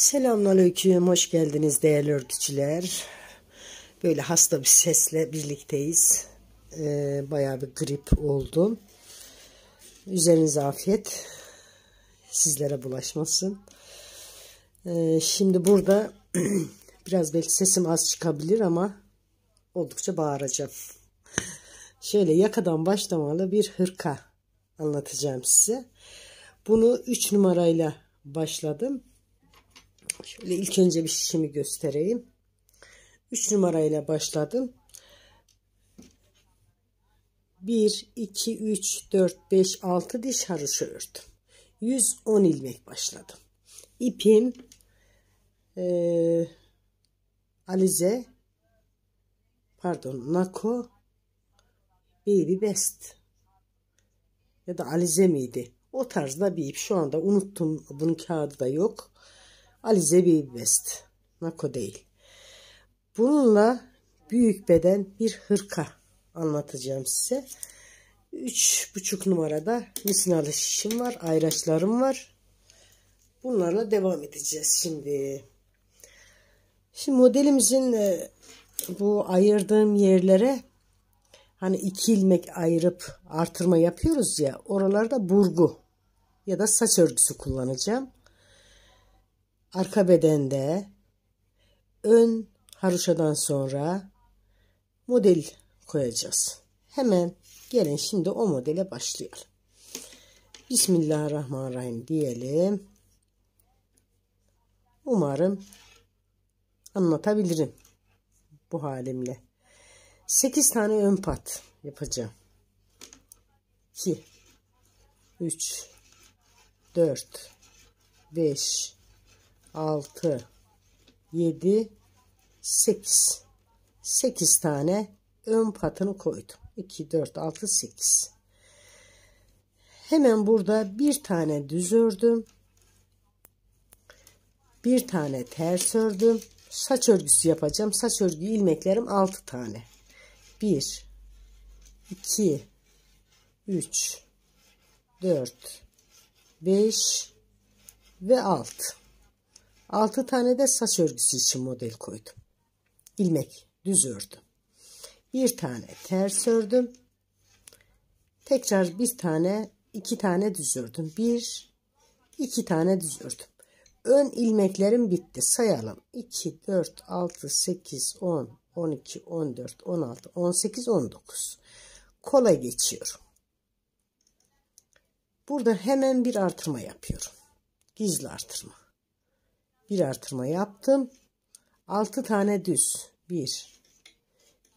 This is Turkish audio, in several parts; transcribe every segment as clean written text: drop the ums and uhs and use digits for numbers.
Selamünaleyküm, hoş geldiniz değerli örtücüler. Böyle hasta bir sesle birlikteyiz. Bayağı bir grip oldum. Üzerinize afiyet, sizlere bulaşmasın. Şimdi burada biraz belki sesim az çıkabilir ama oldukça bağıracağım. Şöyle yakadan başlamalı bir hırka anlatacağım size. Bunu 3 numarayla başladım. Şöyle ilk önce bir şişimi göstereyim. 3 numarayla başladım. 1, 2, 3, 4, 5, 6 diş haroşa ördüm. 110 ilmek başladım. İpim Nako Baby Best ya da Alize miydi? O tarzda bir ip. Şu anda unuttum. Bunun kağıdı da yok. Alize Baby Best. Nako değil. Bununla büyük beden bir hırka anlatacağım size. 3,5 numarada misinalı şişim var. Ayraçlarım var. Bunlarla devam edeceğiz şimdi. Şimdi modelimizin bu ayırdığım yerlere hani 2 ilmek ayırıp artırma yapıyoruz ya, oralarda burgu ya da saç örgüsü kullanacağım. Arka bedende ön haroşadan sonra model koyacağız. Hemen gelin şimdi o modele başlayalım. Bismillahirrahmanirrahim diyelim. Umarım anlatabilirim bu halimle. 8 tane ön pat yapacağım. 2 3 4 5 6 7 8 8 tane ön patını koydum. 2 4 6 8. Hemen burada bir tane düz ördüm. Bir tane ters ördüm. Saç örgüsü yapacağım. Saç örgü ilmeklerim 6 tane. 1 2 3 4 5 ve 6 tane de saç örgüsü için model koydum. İlmek düz ördüm. Bir tane ters ördüm. Tekrar bir tane, 2 tane düz ördüm. 1 2 tane düz ördüm. Ön ilmeklerim bitti. Sayalım. 2 4 6 8 10 12 14 16 18 19. Kola geçiyorum. Burada hemen bir artırma yapıyorum. Gizli artırma. Bir artırma yaptım. 6 tane düz. 1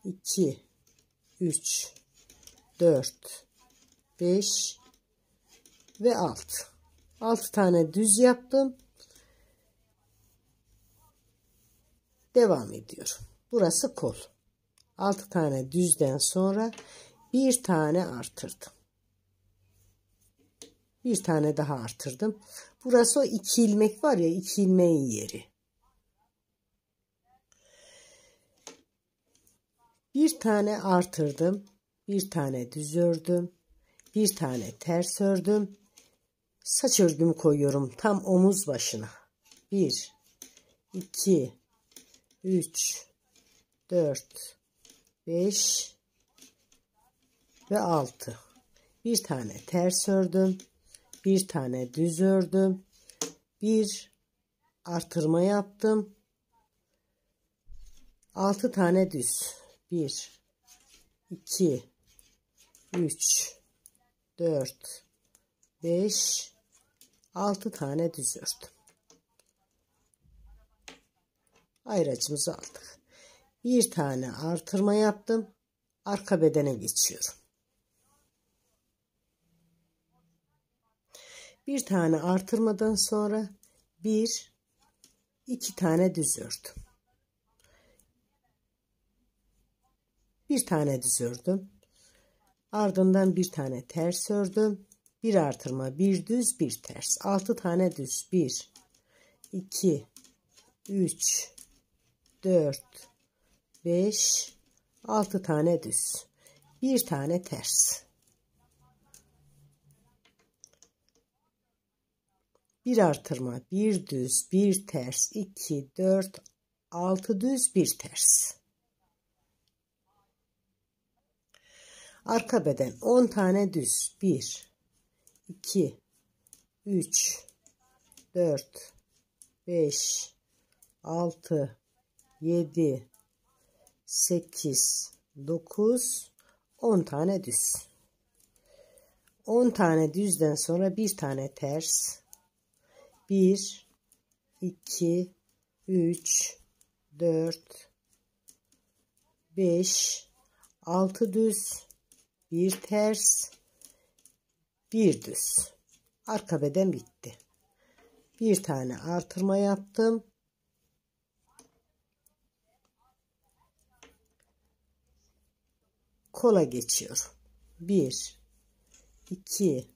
2 3 4 5 ve 6. 6 tane düz yaptım. Devam ediyorum. Burası kol. 6 tane düzden sonra bir tane artırdım. Bir tane daha artırdım. Burası o 2 ilmek var ya, 2 ilmeğin yeri. Bir tane artırdım. Bir tane düz ördüm. Bir tane ters ördüm. Saç örgümü koyuyorum tam omuz başına. 1 2 3 4 5 ve 6. Bir tane ters ördüm. Bir tane düz ördüm. Bir artırma yaptım. 6 tane düz. 1 2 3 4 5 6 tane düz ördüm. Ayracımızı aldık. Bir tane artırma yaptım. Arka bedene geçiyorum. Bir tane artırmadan sonra 1 2 tane düz ördüm. Bir tane düz ördüm. Ardından bir tane ters ördüm. Bir artırma, bir düz, bir ters. 6 tane düz. 1 2 3 4 5 6 tane düz. Bir tane ters. bir artırma, bir düz, bir ters, 2, 4, 6 düz, bir ters. Arka beden 10 tane düz, 1, 2, 3, 4, 5, 6, 7, 8, 9, 10 tane düz. 10 tane düzden sonra bir tane ters. 1, 2, 3, 4, 5, 6 düz, bir ters, bir düz. Arka beden bitti. Bir tane artırma yaptım. Kola geçiyorum. 1, 2,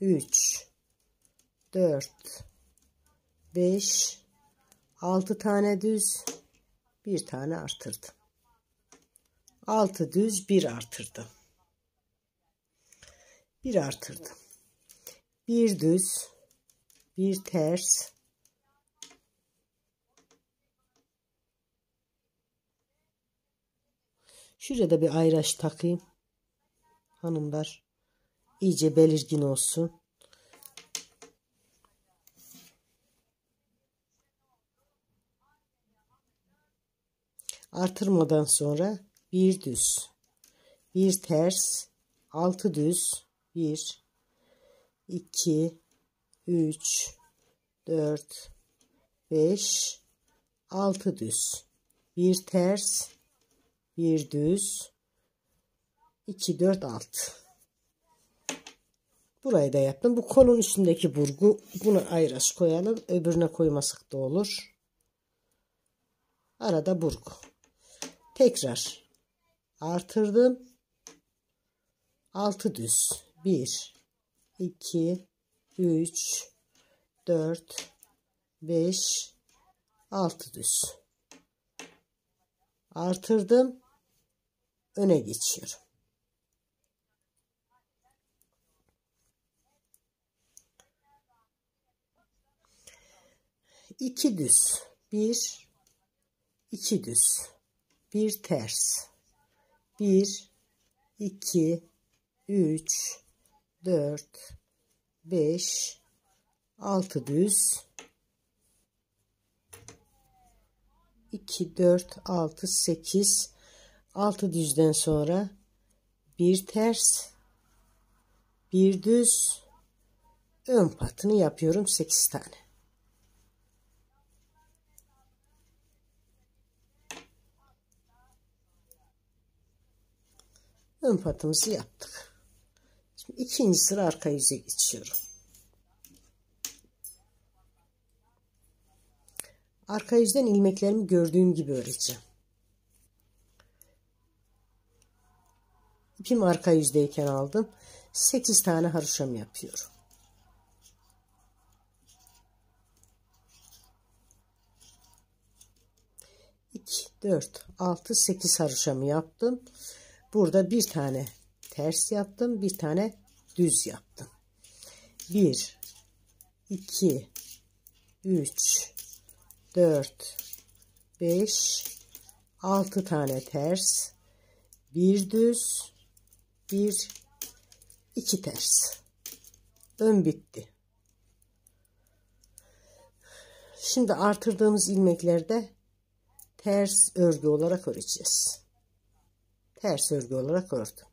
3, 4, 5, 6 tane düz, bir tane artırdım. 6 düz, bir artırdım. Bir artırdım. Bir düz, bir ters, şuraya da bir ayraç takayım hanımlar, iyice belirgin olsun. Artırmadan sonra bir düz, bir ters, 6 düz, 1, 2, 3, 4, 5, 6 düz, bir ters, bir düz, 2, 4, 6. Burayı da yaptım. Bu kolun üstündeki burgu, buna ayraç koyalım, öbürüne koymasak da olur. Arada burgu. Tekrar artırdım. 6 düz, 1, 2, 3, 4, 5, 6 düz. Artırdım. Öne geçiyorum. İki düz, bir, iki düz, bir ters, bir, iki, üç, dört, beş, altı düz, 2, 4, 6, 8, 6 düzden sonra bir ters, bir düz, ön patını yapıyorum 8 tane. Ön patımızı yaptık. Şimdi ikinci sıra arka yüze geçiyorum. Arka yüzden ilmeklerimi gördüğüm gibi öreceğim. İpim arka yüzdeyken aldım. 8 tane haroşam yapıyorum. İki, dört, altı, 8 haroşamı yaptım. Burada bir tane ters yaptım, bir tane düz yaptım. 1, 2, 3, 4, 5, 6 tane ters, bir düz, bir, iki ters. Ön bitti. Şimdi artırdığımız ilmeklerde ters örgü olarak öreceğiz. Ters örgü olarak ördüm.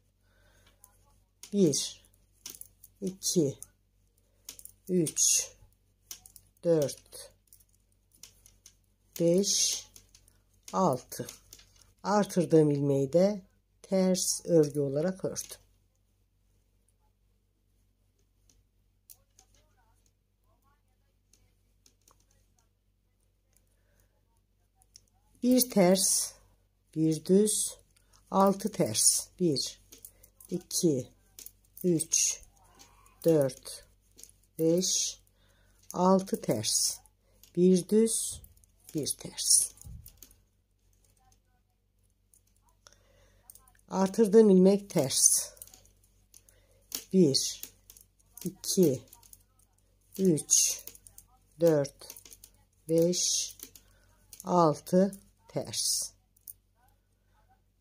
1, 2, 3, 4, 5, 6. Artırdığım ilmeği de ters örgü olarak ördüm. Bir ters, bir düz, 6 ters, 1, 2, 3, 4, 5, 6 ters, bir düz, bir ters. Artırdığım ilmek ters. 1, 2, 3, 4, 5, 6 ters.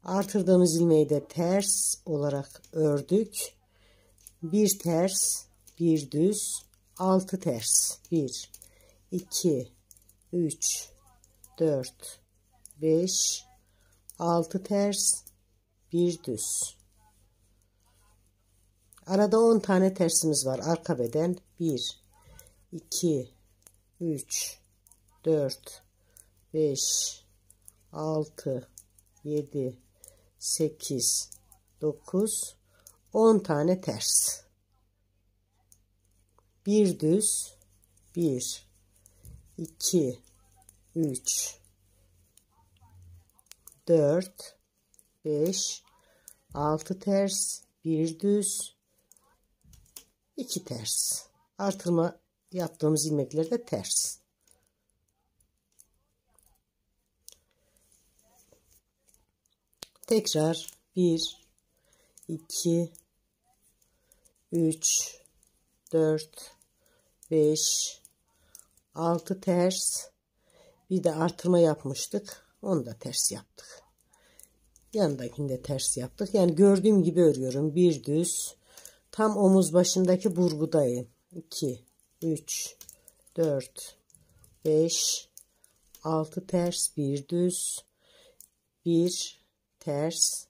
Artırdığımız ilmeği de ters olarak ördük. Bir ters, bir düz, 6 ters. 1, 2, 3, 4, 5, 6 ters, bir düz. Arada 10 tane tersimiz var. Arka beden 1, 2, 3, 4, 5, 6, 7, 8, 9, 10 tane ters. Bir düz, 1, 2, 3, 4, 5, 6 ters, bir düz, 2 ters. Artırma yaptığımız ilmekler de ters. Tekrar 1, 2, 3, 4, 5, 6 ters. Bir de artırma yapmıştık. Onu da ters yaptık. Yanındakini de ters yaptık. Yani gördüğüm gibi örüyorum. Bir düz. Tam omuz başındaki burgudayım. 2, 3, 4, 5, 6 ters, bir düz, bir ters,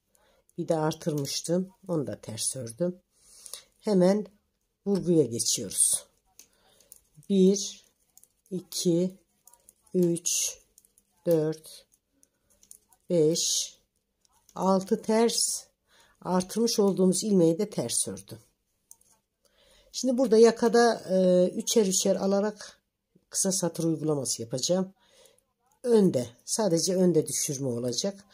bir de artırmıştım. Onu da ters ördüm. Hemen burguya geçiyoruz. 1, 2, 3, 4, 5, 6 ters. Artırmış olduğumuz ilmeği de ters ördüm. Şimdi burada yakada üçer üçer alarak kısa satır uygulaması yapacağım. Önde, sadece önde düşürme olacak.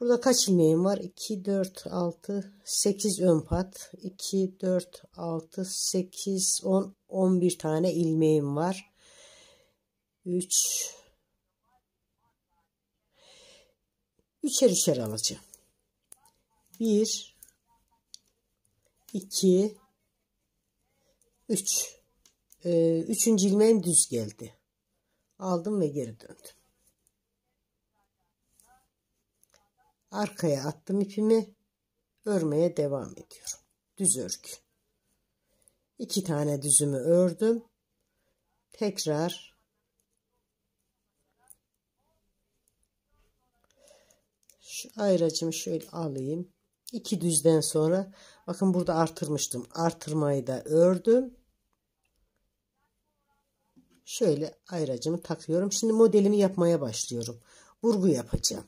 Burada kaç ilmeğim var? 2, 4, 6, 8 ön pat. 2, 4, 6, 8, 10, 11 tane ilmeğim var. 3, üçer üçer alacağım. 1, 2, 3. Üçüncü ilmeğim düz geldi. Aldım ve geri döndüm. Arkaya attım ipimi. Örmeye devam ediyorum. Düz örgü. 2 tane düzümü ördüm. Tekrar şu ayracımı şöyle alayım. 2 düzden sonra bakın burada artırmıştım. Artırmayı da ördüm. Şöyle ayracımı takıyorum. Şimdi modelimi yapmaya başlıyorum. Burgu yapacağım.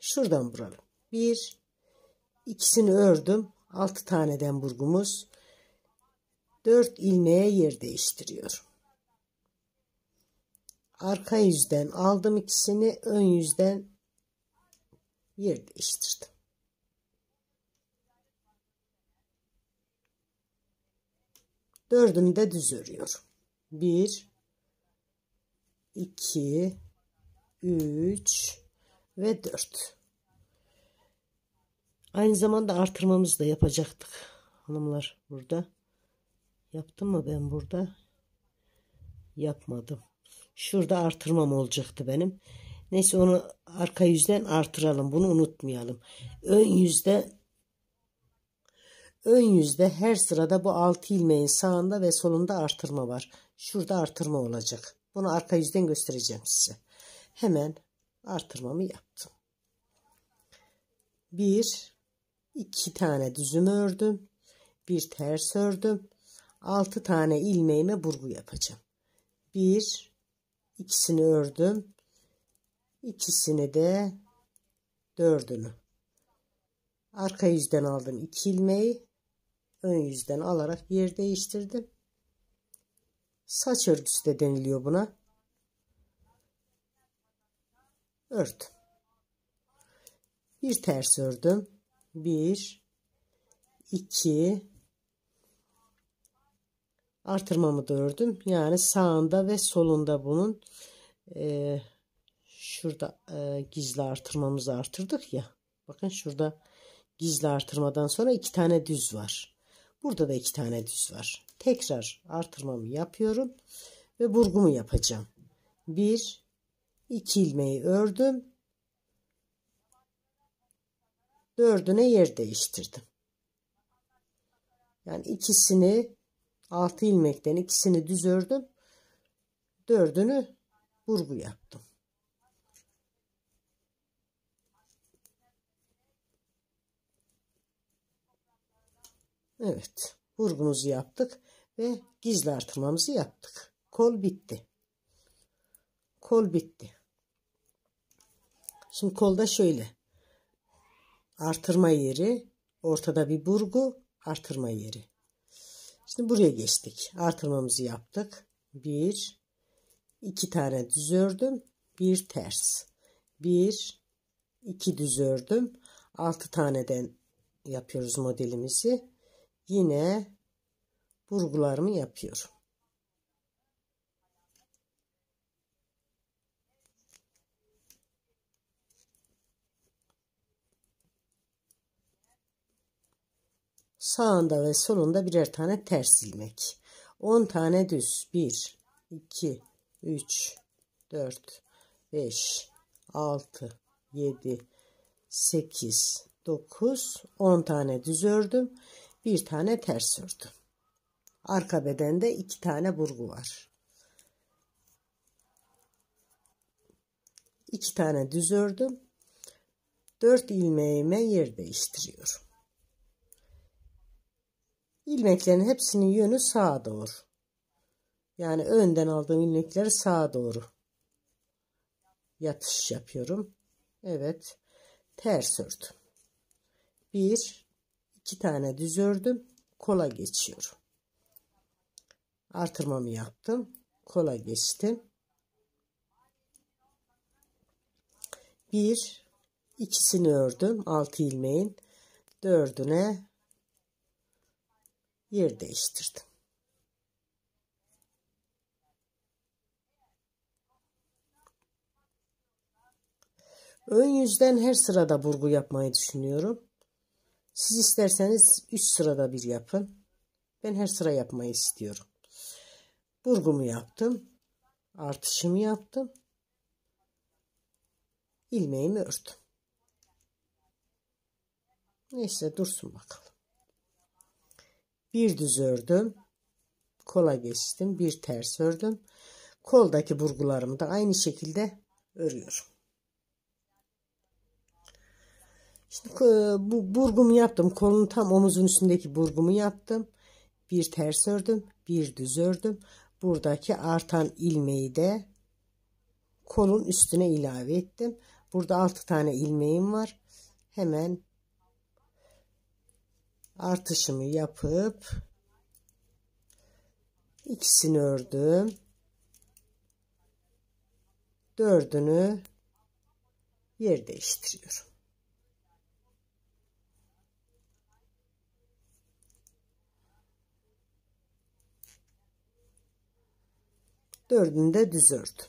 Şuradan buralım. 1, ikisini ördüm. 6 taneden burgumuz. 4 ilmeğe yer değiştiriyorum. Arka yüzden aldım ikisini. Ön yüzden yer değiştirdim. Dördünü de düz örüyorum. 1, 2, 3 ve 4. Aynı zamanda artırmamızı da yapacaktık hanımlar burada. Yaptım mı ben burada? Yapmadım. Şurada artırmam olacaktı benim. Neyse onu arka yüzden artıralım. Bunu unutmayalım. Ön yüzde her sırada bu 6 ilmeğin sağında ve solunda artırma var. Şurada artırma olacak. Bunu arka yüzden göstereceğim size. Hemen artırmamı yaptım. 1, 2 tane düzümü ördüm. Bir ters ördüm. 6 tane ilmeğime burgu yapacağım. 1, ikisini ördüm. İkisini de dördünü. Arka yüzden aldım 2 ilmeği. Ön yüzden alarak yer değiştirdim. Saç örgüsü de deniliyor buna. Ördüm. Bir ters ördüm. 1, 2, artırmamı da ördüm. Yani sağında ve solunda bunun şurada gizli artırmamızı artırdık ya. Bakın şurada gizli artırmadan sonra 2 tane düz var. Burada da 2 tane düz var. Tekrar artırmamı yapıyorum. ve burgumu yapacağım. 1 2 ilmeği ördüm. 4'üne yer değiştirdim. Yani ikisini 6 ilmekten ikisini düz ördüm. 4'ünü burgu yaptım. Evet, burgumuzu yaptık ve gizli artırmamızı yaptık. Kol bitti. Kol bitti. Şimdi kolda şöyle. Artırma yeri, ortada bir burgu, artırma yeri. Şimdi buraya geçtik. Artırmamızı yaptık. 1 2 tane düz ördüm, 1 ters. 1 2 düz ördüm. 6 taneden yapıyoruz modelimizi. Yine burgularımı yapıyorum. Sağında ve solunda birer tane ters ilmek. 10 tane düz. 1, 2, 3, 4, 5, 6, 7, 8, 9, 10 tane düz ördüm. Bir tane ters ördüm. Arka bedende 2 tane burgu var. 2 tane düz ördüm. 4 ilmeğime yer değiştiriyorum. İlmeklerin hepsinin yönü sağa doğru. Yani önden aldığım ilmekleri sağa doğru yatış yapıyorum. Evet. Ters ördüm. 1, 2 tane düz ördüm. Kola geçiyorum. Artırmamı yaptım. Kola geçtim. 1 ikisini ördüm. 6 ilmeğin 4'üne yer değiştirdim. Ön yüzden her sırada burgu yapmayı düşünüyorum. Siz isterseniz 3 sırada bir yapın. Ben her sıra yapmayı istiyorum. Burgumu yaptım. Artışımı yaptım. İlmeğimi ördüm. Neyse dursun bakalım. Bir düz ördüm. Kola geçtim. Bir ters ördüm. Koldaki burgularımı da aynı şekilde örüyorum. Şimdi bu burgumu yaptım. Kolun tam omuzun üstündeki burgumu yaptım. Bir ters ördüm. Bir düz ördüm. Buradaki artan ilmeği de kolun üstüne ilave ettim. Burada 6 tane ilmeğim var. Hemen artışımı yapıp ikisini ördüm. 4'ünü yer değiştiriyorum. Dördünü de düz ördüm.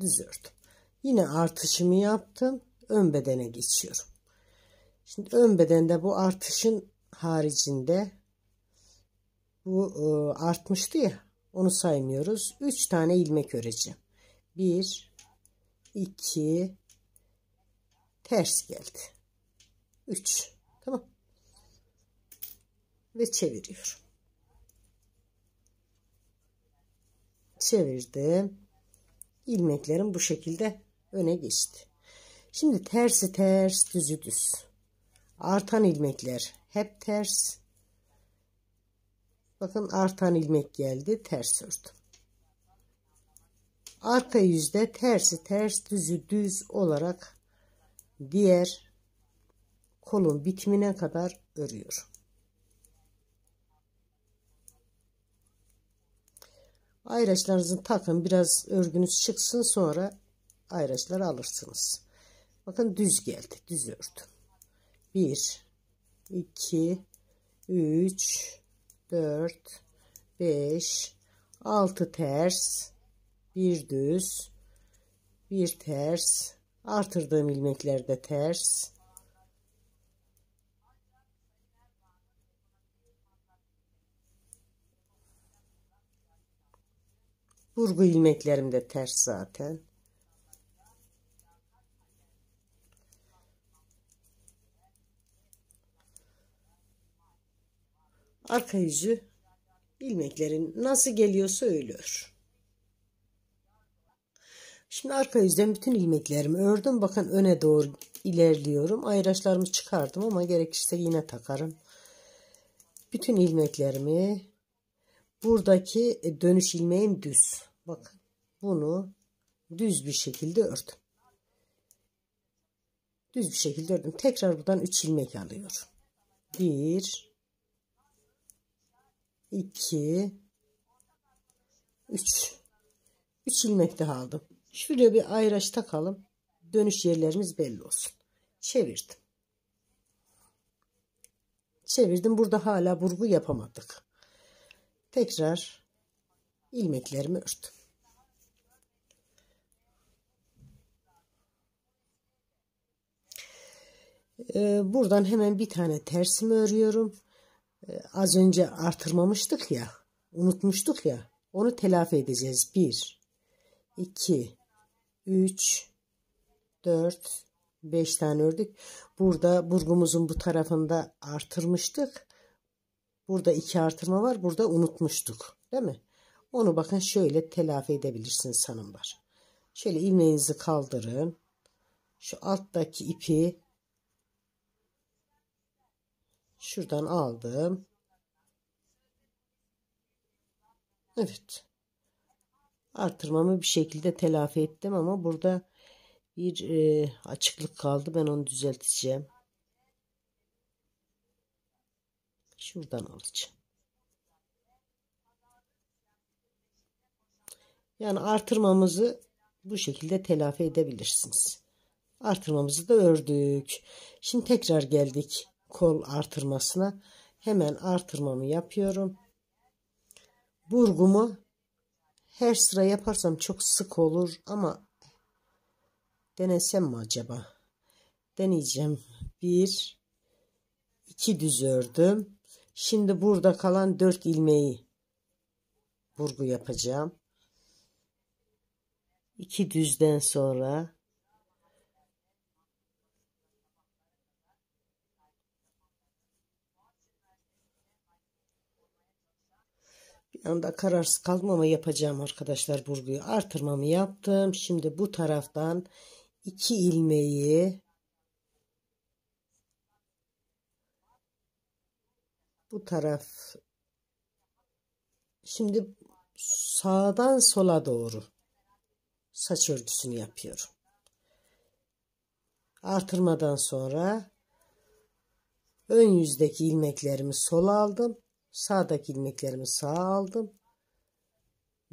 Düz ördüm. Yine artışımı yaptım. Ön bedene geçiyorum. Şimdi ön bedende bu artışın haricinde bu artmıştı ya. Onu saymıyoruz. 3 tane ilmek öreceğim. 1 2 ters geldi. 3. Tamam. Ve çeviriyorum. Çevirdim. İlmeklerim bu şekilde öne geçti. Şimdi tersi ters, düzü düz. Artan ilmekler hep ters. Bakın artan ilmek geldi. Ters ördüm. Arka yüzde tersi ters, düzü düz olarak diğer kolun bitimine kadar örüyorum. Ayraçlarınızı takın. Biraz örgünüz çıksın. Sonra ayraçları alırsınız. Bakın düz geldi. Düz ördüm. 1, 2, 3, 4, 5, 6 ters, 1 düz, 1 ters. Artırdığım ilmeklerde ters. Burgu ilmeklerim de ters zaten. Arka yüzü ilmeklerin nasıl geliyorsa öyle ör. Şimdi arka yüzden bütün ilmeklerimi ördüm. Bakın öne doğru ilerliyorum. Ayraçlarımı çıkardım ama gerekirse yine takarım. Bütün ilmeklerimi, buradaki dönüş ilmeğim düz. Bakın bunu düz bir şekilde ördüm. Düz bir şekilde ördüm. Tekrar buradan 3 ilmek alıyorum. 1 2 3 3 ilmek daha aldım. Şuraya bir ayraç takalım. Dönüş yerlerimiz belli olsun. Çevirdim. Çevirdim. Burada hala burgu yapamadık. Tekrar ilmeklerimi ördüm. Buradan hemen bir tane tersimi örüyorum. Az önce artırmamıştık ya. Unutmuştuk ya. Onu telafi edeceğiz. 1 2 3 4 5 tane ördük. Burada burgumuzun bu tarafında artırmıştık. Burada 2 artırma var. Burada unutmuştuk. Değil mi? Onu bakın şöyle telafi edebilirsiniz hanımlar. Şöyle ilmeğinizi kaldırın. Şu alttaki ipi şuradan aldım. Evet. Artırmamı bir şekilde telafi ettim ama burada bir açıklık kaldı. Ben onu düzelteceğim. Şuradan alacağım. Yani artırmamızı bu şekilde telafi edebilirsiniz. Artırmamızı da ördük. Şimdi tekrar geldik kol artırmasına. Hemen artırmamı yapıyorum. Burgumu her sıra yaparsam çok sık olur ama denesem mi acaba? Deneyeceğim. 1 2 düz ördüm. Şimdi burada kalan 4 ilmeği burgu yapacağım. 2 düzden sonra bir anda kararsız kaldım ama yapacağım arkadaşlar burguyu. Artırmamı yaptım. Şimdi bu taraftan 2 ilmeği bu taraf, şimdi sağdan sola doğru saç örgüsünü yapıyorum. Artırmadan sonra ön yüzdeki ilmeklerimi sola aldım. Sağdaki ilmeklerimi sağa aldım.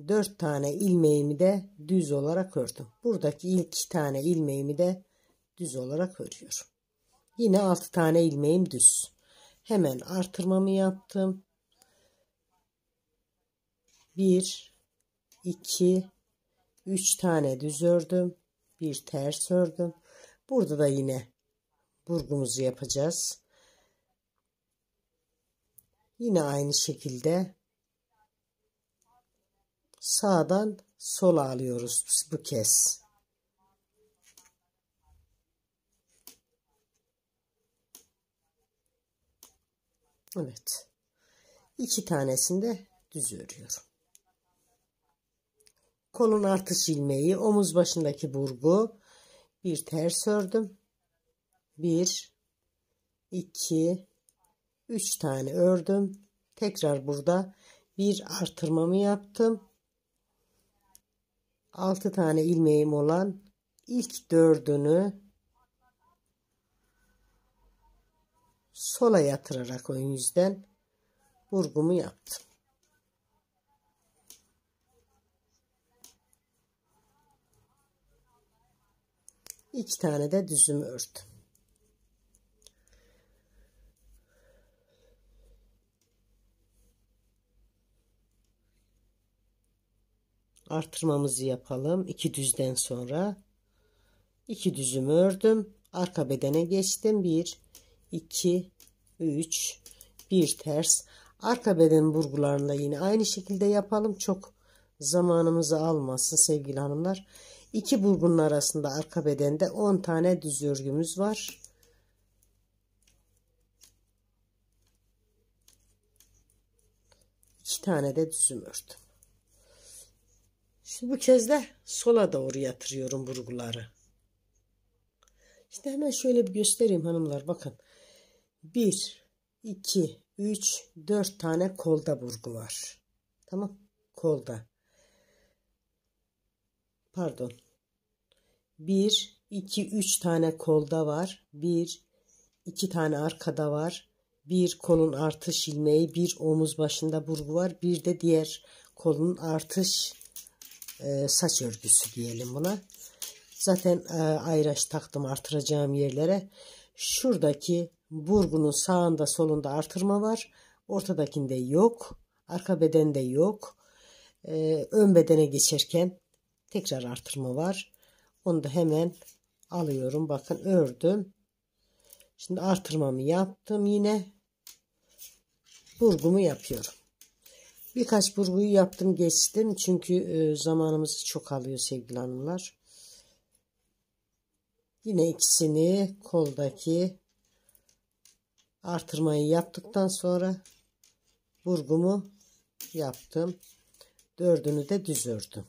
4 tane ilmeğimi de düz olarak ördüm. Buradaki ilk 2 tane ilmeğimi de düz olarak örüyorum. Yine 6 tane ilmeğim düz. Hemen artırmamı yaptım. 1 2 3 tane düz ördüm. Bir ters ördüm. Burada da yine burgumuzu yapacağız. Yine aynı şekilde sağdan sola alıyoruz bu kez. Evet. 2 tanesini de düz örüyorum. Kolun artış ilmeği, omuz başındaki burgu, bir ters ördüm. 1 2 3 tane ördüm. Tekrar burada bir artırmamı yaptım. 6 tane ilmeğim olan ilk 4'ünü sola yatırarak ön yüzden burgumu yaptım. İki tane de düzümü ördüm. Artırmamızı yapalım. 2 düzden sonra 2 düzümü ördüm. Arka bedene geçtim. 1 2 3 bir ters. Arka beden burgularını da yine aynı şekilde yapalım. Çok zamanımızı almasın sevgili hanımlar. İki burgunun arasında arka bedende 10 tane düz örgümüz var. İki tane de düzüm ördüm. Şimdi bu kez de sola doğru yatırıyorum burguları. İşte hemen şöyle bir göstereyim hanımlar, bakın. 1, 2, 3, 4 tane kolda burgu var. Tamam, kolda. Pardon. 1, 2, 3 tane kolda var. 1, 2 tane arkada var. Bir kolun artış ilmeği, bir omuz başında burgu var. Bir de diğer kolun artış saç örgüsü diyelim buna. Zaten ayraç taktım artıracağım yerlere. Şuradaki burgunun sağında solunda artırma var. Ortadakinde yok. Arka bedende yok. Ön bedene geçerken tekrar artırma var. Onu da hemen alıyorum. Bakın ördüm. Şimdi artırmamı yaptım yine. Burgumu yapıyorum. Birkaç burguyu yaptım geçtim. Çünkü zamanımızı çok alıyor sevgili hanımlar. Yine ikisini koldaki artırmayı yaptıktan sonra burgumu yaptım. Dördünü de düz ördüm.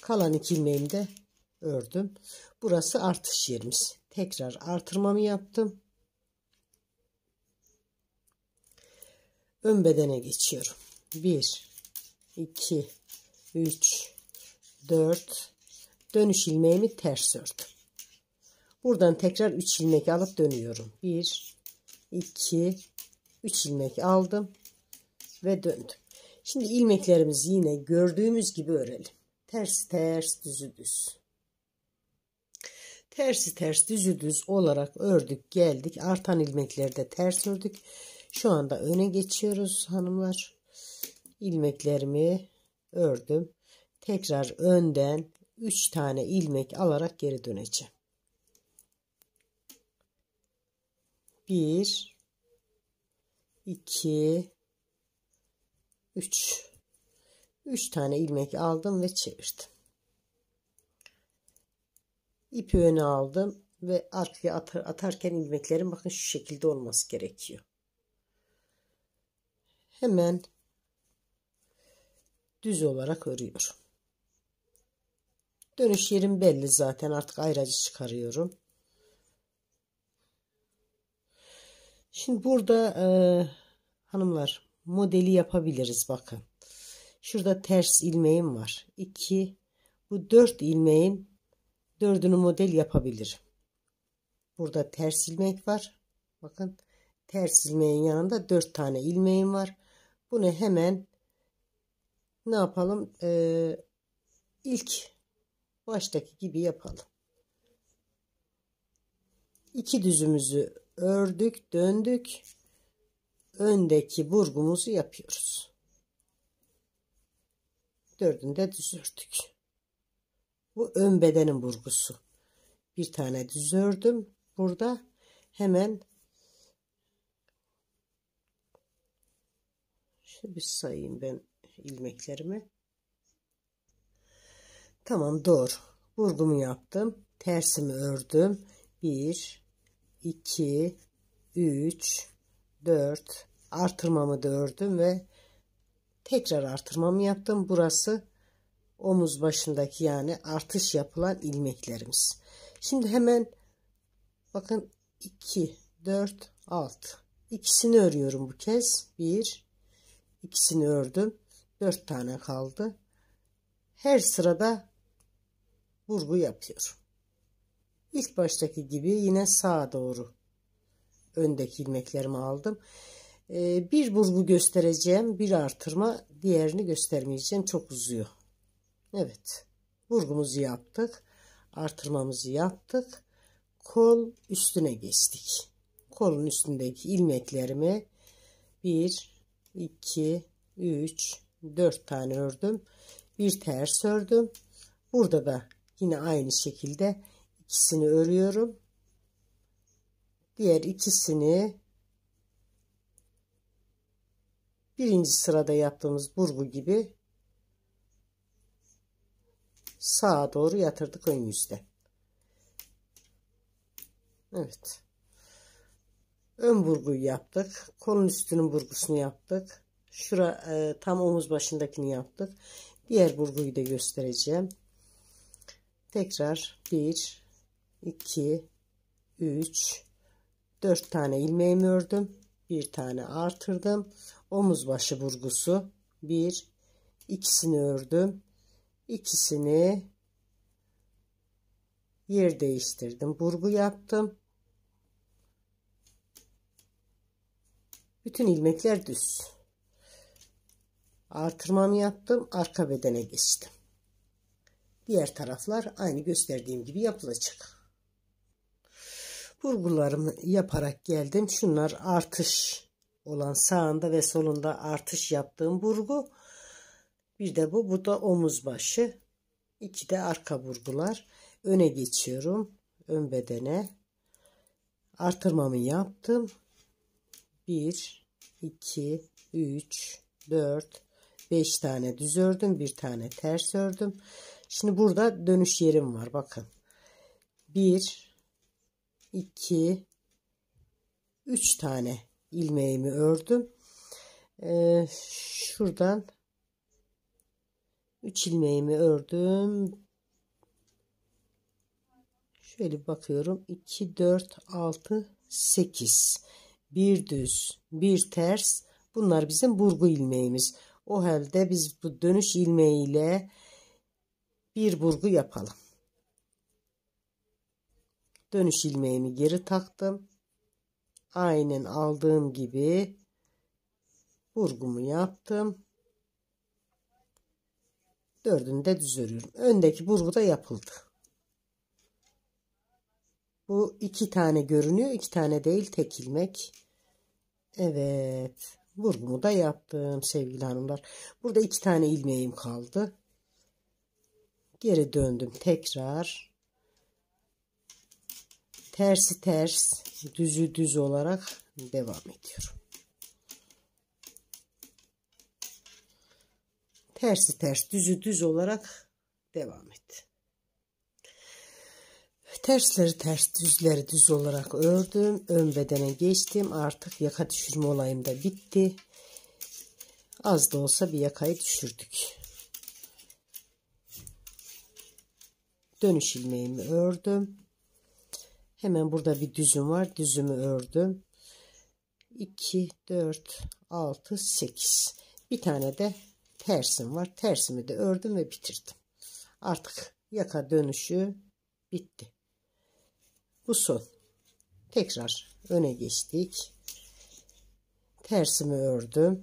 Kalan iki ilmeğimi de ördüm. Burası artış yerimiz. Tekrar artırmamı yaptım. Ön bedene geçiyorum. 1, 2, 3, 4. Dönüş ilmeğimi ters ördüm. Buradan tekrar 3 ilmek alıp dönüyorum. 1, 2, 3 ilmek aldım ve döndüm. Şimdi ilmeklerimizi yine gördüğümüz gibi örelim. Tersi ters düzü düz. Tersi ters düzü düz olarak ördük geldik. Artan ilmekleri de ters ördük. Şu anda öne geçiyoruz hanımlar. İlmeklerimi ördüm. Tekrar önden 3 tane ilmek alarak geri döneceğim. 1 2 3 3 tane ilmek aldım ve çevirdim. İpi öne aldım ve arkaya atarken ilmeklerin bakın şu şekilde olması gerekiyor. Hemen düz olarak örüyorum. Dönüş yerim belli zaten, artık ayracı çıkarıyorum. Şimdi burada hanımlar modeli yapabiliriz bakın. Şurada ters ilmeğim var. 2, bu 4 ilmeğin 4'ünü model yapabilirim. Burada ters ilmek var. Bakın ters ilmeğin yanında 4 tane ilmeğim var. Bunu hemen ne yapalım? İlk baştaki gibi yapalım. 2 düzümüzü ördük, döndük. Öndeki burgumuzu yapıyoruz. Dördünü de düz ördük. Bu ön bedenin burgusu. Bir tane düz ördüm. Burada hemen şöyle bir sayayım ben ilmeklerimi. Tamam, doğru. Burgumu yaptım. Tersimi ördüm. 1, 2, 3, 4. Artırmamı da ördüm ve tekrar artırmamı yaptım. Burası omuz başındaki yani artış yapılan ilmeklerimiz. Şimdi hemen bakın 2, 4, 6. İkisini örüyorum bu kez. 1, ikisini ördüm. 4 tane kaldı. Her sırada burgu yapıyorum. İlk baştaki gibi yine sağa doğru öndeki ilmeklerimi aldım. Bir burgu göstereceğim, bir artırma, diğerini göstermeyeceğim, çok uzuyor. Evet, burgumuzu yaptık, artırmamızı yaptık, kol üstüne geçtik. Kolun üstündeki ilmeklerimi 1 2 3 4 tane ördüm, bir ters ördüm. Burada da yine aynı şekilde ikisini örüyorum, diğer ikisini birinci sırada yaptığımız burgu gibi sağa doğru yatırdık ön yüzde. Evet. Ön burguyu yaptık. Kolun üstünün burgusunu yaptık. Şura tam omuz başındakini yaptık. Diğer burguyu da göstereceğim. Tekrar 1, 2, 3, 4 tane ilmeğimi ördüm. Bir tane artırdım. Omuz başı burgusu. 1, ikisini ördüm. İkisini yer değiştirdim. Burgu yaptım. Bütün ilmekler düz. Artırmamı yaptım. Arka bedene geçtim. Diğer taraflar aynı gösterdiğim gibi yapılacak. Burgularımı yaparak geldim. Şunlar artış olan sağında ve solunda artış yaptığım burgu. Bir de bu. Bu da omuz başı. İki de arka burgular. Öne geçiyorum. Ön bedene. Artırmamı yaptım. 1, 2, 3, 4, 5 tane düz ördüm. Bir tane ters ördüm. Şimdi burada dönüş yerim var. Bakın. 1, 2, 3 tane ilmeğimi ördüm. Şuradan 3 ilmeğimi ördüm. Şöyle bakıyorum. 2, 4, 6, 8. Bir düz, bir ters. Bunlar bizim burgu ilmeğimiz. O halde biz bu dönüş ilmeğiyle bir burgu yapalım. Dönüş ilmeğimi geri taktım. Aynen aldığım gibi burgumu yaptım. Dördünü de düz örüyorum. Öndeki burgu da yapıldı. Bu iki tane görünüyor. İki tane değil, tek ilmek. Evet. Burgumu da yaptım sevgili hanımlar. Burada iki tane ilmeğim kaldı. Geri döndüm tekrar. Tersi ters, düzü düz olarak devam ediyorum. Tersi ters, düzü düz olarak devam et. Tersleri ters, düzleri düz olarak ördüm. Ön bedene geçtim. Artık yaka düşürme olayım da bitti. Az da olsa bir yakayı düşürdük. Dönüş ilmeğimi ördüm. Hemen burada bir düzüm var. Düzümü ördüm. 2, 4, 6, 8. Bir tane de tersim var. Tersimi de ördüm ve bitirdim. Artık yaka dönüşü bitti. Bu son. Tekrar öne geçtik. Tersimi ördüm.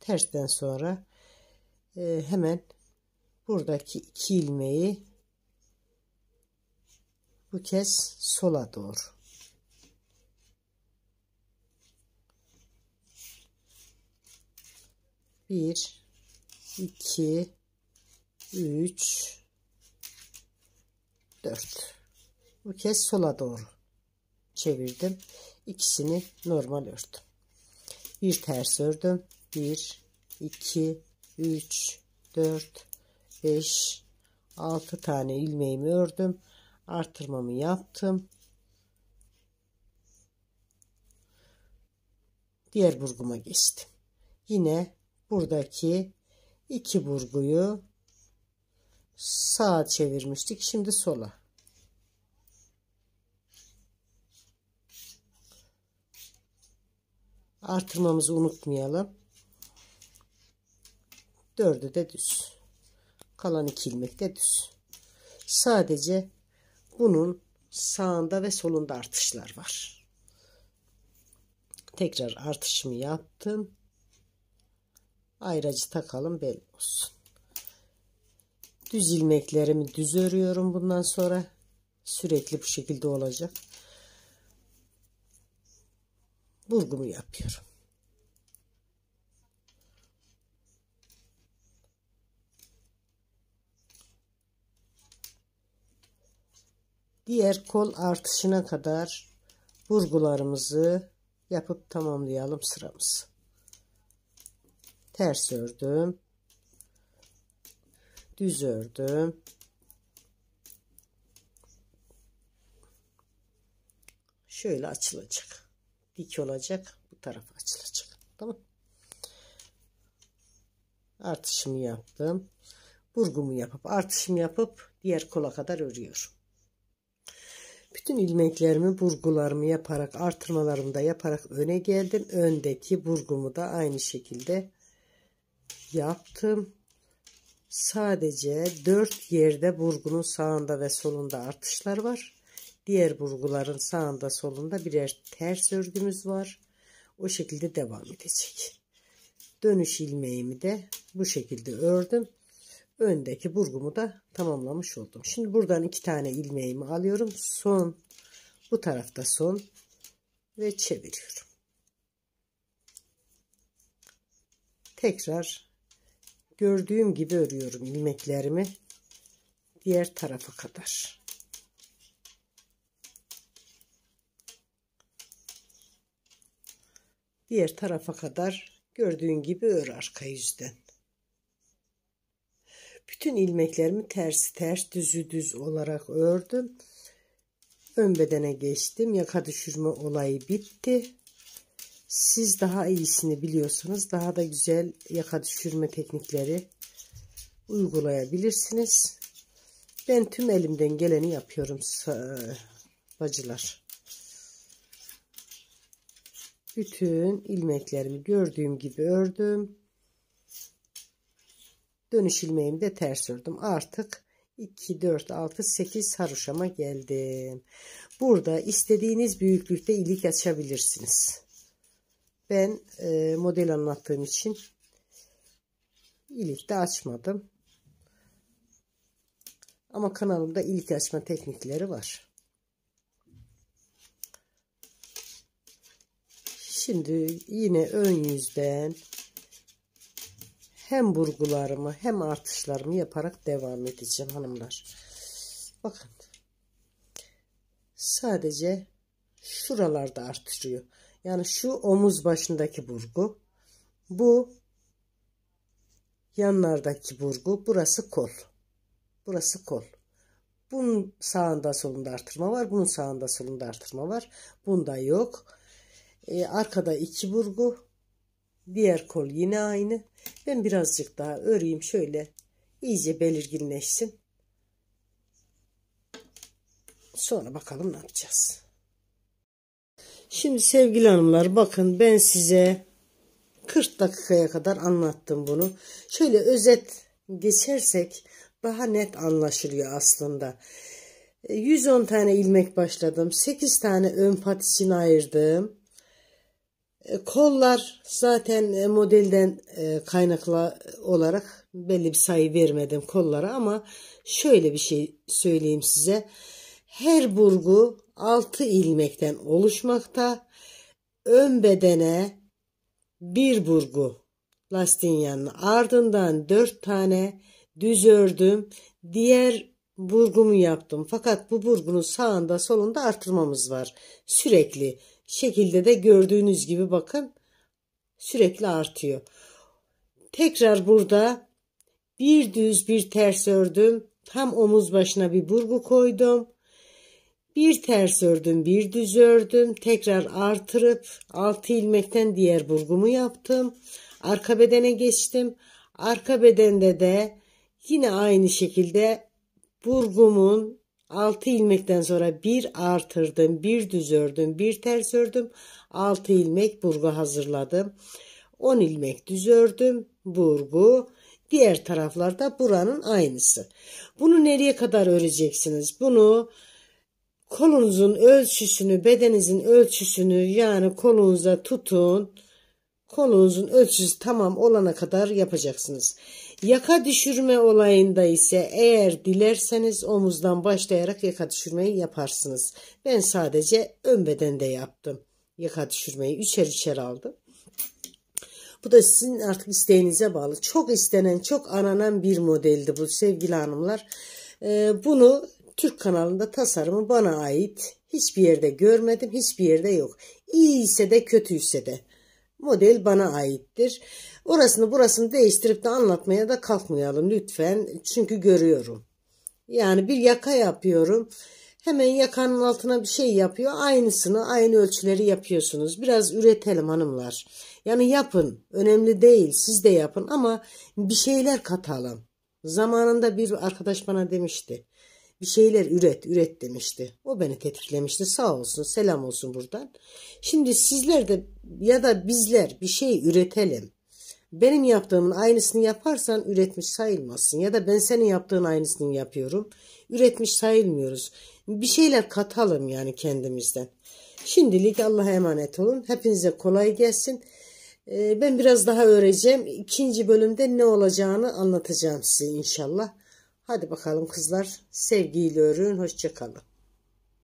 Tersten sonra hemen buradaki iki ilmeği bu kez sola doğru. Bir, iki, üç, dört. Bu kez sola doğru çevirdim. İkisini normal ördüm. Bir ters ördüm. 1, 2, 3, 4, 5, 6 tane ilmeğimi ördüm. Artırmamı yaptım. Diğer burguma geçtim. Yine buradaki iki burguyu sağa çevirmiştik. Şimdi sola. Artırmamızı unutmayalım. Dördü de düz. Kalan iki ilmek de düz. Sadece bunun sağında ve solunda artışlar var. Tekrar artışımı yaptım. Ayracı takalım belli olsun. Düz ilmeklerimi düz örüyorum. Bundan sonra sürekli bu şekilde olacak. Burgumu yapıyorum. Diğer kol artışına kadar burgularımızı yapıp tamamlayalım sıramızı. ters ördüm, düz ördüm, şöyle açılacak, dik olacak, bu taraf açılacak, tamam. Artışımı yaptım, burgumu yapıp artışımı yapıp diğer kola kadar örüyorum. Bütün ilmeklerimi, burgularımı yaparak, artırmalarımı da yaparak öne geldim. Öndeki burgumu da aynı şekilde yaptım. Sadece 4 yerde burgunun sağında ve solunda artışlar var. Diğer burguların sağında solunda birer ters örgümüz var. O şekilde devam edecek. Dönüş ilmeğimi de bu şekilde ördüm. Öndeki burgumu da tamamlamış oldum. Şimdi buradan 2 tane ilmeğimi alıyorum. Son, bu tarafta son ve çeviriyorum. Tekrar gördüğüm gibi örüyorum ilmeklerimi diğer tarafa kadar. Diğer tarafa kadar gördüğün gibi ör arka yüzden. Bütün ilmeklerimi tersi ters, düzü düz olarak ördüm. Ön bedene geçtim. Yaka düşürme olayı bitti. Siz daha iyisini biliyorsanız daha da güzel yaka düşürme teknikleri uygulayabilirsiniz. Ben tüm elimden geleni yapıyorum bacılar. Bütün ilmeklerimi gördüğüm gibi ördüm. Dönüş ilmeğimi de ters ördüm. Artık 2, 4, 6, 8 haroşama geldim. Burada istediğiniz büyüklükte ilik açabilirsiniz. Ben model anlattığım için ilik de açmadım. Ama kanalımda ilik açma teknikleri var. Şimdi yine ön yüzden hem burgularımı hem artışlarımı yaparak devam edeceğim hanımlar. Bakın. Sadece şuralarda artırıyor. Yani şu omuz başındaki burgu. Bu yanlardaki burgu. Burası kol. Burası kol. Bunun sağında solunda artırma var. Bunun sağında solunda artırma var. Bunda yok. Arkada 2 burgu. Diğer kol yine aynı. Ben birazcık daha öreyim. Şöyle iyice belirginleşsin. Sonra bakalım ne yapacağız. Şimdi sevgili hanımlar bakın ben size 40 dakikaya kadar anlattım bunu. Şöyle özet geçersek daha net anlaşılıyor aslında. 110 tane ilmek başladım. 8 tane ön patisini ayırdım. Kollar zaten modelden kaynaklı olarak belli bir sayı vermedim kollara ama şöyle bir şey söyleyeyim size. Her burgu 6 ilmekten oluşmakta. Ön bedene 1 burgu lastiğin yanına ardından 4 tane düz ördüm. Diğer burgumu yaptım fakat bu burgunun sağında solunda artırmamız var sürekli. Şekilde de gördüğünüz gibi bakın sürekli artıyor. Tekrar burada bir düz bir ters ördüm. Tam omuz başına bir burgu koydum. Bir ters ördüm bir düz ördüm. Tekrar artırıp 6 ilmekten diğer burgumu yaptım. Arka bedene geçtim. Arka bedende de yine aynı şekilde burgumun 6 ilmekten sonra bir artırdım, bir düz ördüm, bir ters ördüm. 6 ilmek burgu hazırladım. 10 ilmek düz ördüm, burgu. Diğer taraflarda buranın aynısı. Bunu nereye kadar öreceksiniz? Bunu kolunuzun ölçüsünü, bedeninizin ölçüsünü yani kolunuza tutun. Kolunuzun ölçüsü tamam olana kadar yapacaksınız. Yaka düşürme olayında ise eğer dilerseniz omuzdan başlayarak yaka düşürmeyi yaparsınız. Ben sadece ön bedende yaptım. Yaka düşürmeyi üçer aldım. Bu da sizin artık isteğinize bağlı. Çok istenen, çok aranan bir modeldi bu sevgili hanımlar. Bunu Türk kanalında tasarımı bana ait. Hiçbir yerde görmedim, hiçbir yerde yok. İyiyse de kötüyse de. Model bana aittir. Orasını burasını değiştirip de anlatmaya da kalkmayalım lütfen. Çünkü görüyorum. Yani bir yaka yapıyorum. Hemen yakanın altına bir şey yapıyor. Aynısını, aynı ölçüleri yapıyorsunuz. Biraz üretelim hanımlar. Yani yapın. Önemli değil. Siz de yapın ama bir şeyler katalım. Zamanında bir arkadaş bana demişti. Bir şeyler üret demişti. O beni tetiklemişti. Sağ olsun, selam olsun buradan. Şimdi sizler de ya da bizler bir şey üretelim. Benim yaptığımın aynısını yaparsan üretmiş sayılmazsın. Ya da ben senin yaptığın aynısını yapıyorum. Üretmiş sayılmıyoruz. Bir şeyler katalım yani kendimizden. Şimdilik Allah'a emanet olun. Hepinize kolay gelsin. Ben biraz daha öreceğim. 2. bölümde ne olacağını anlatacağım size inşallah. Hadi bakalım kızlar. Sevgiyle örün. Hoşça kalın.